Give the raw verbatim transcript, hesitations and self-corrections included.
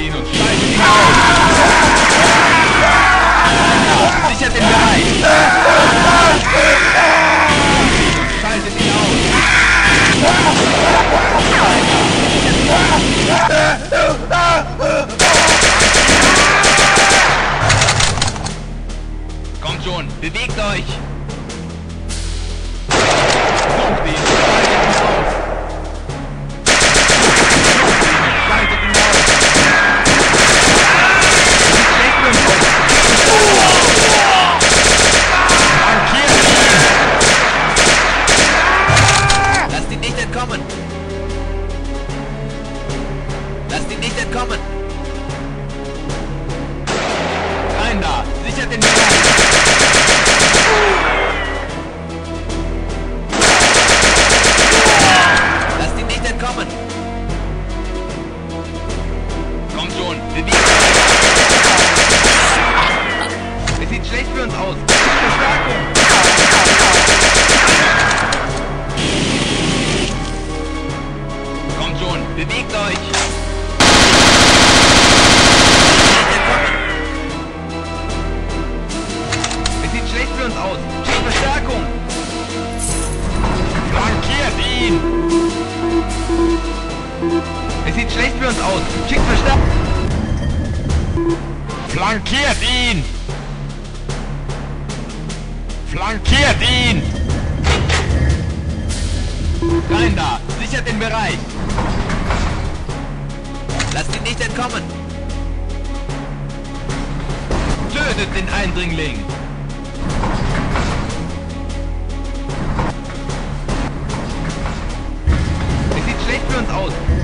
ihn und schneide ihn aus! Sichert den Bereich! Und schaltet ihn aus! Kommt schon, bewegt euch! Sucht ihn, schaltet ihn aus! Es sieht schlecht für uns aus. Schickt Verstappen. Flankiert ihn! Flankiert ihn! Rein da! Sichert den Bereich! Lasst ihn nicht entkommen! Tötet den Eindringling! Es sieht schlecht für uns aus.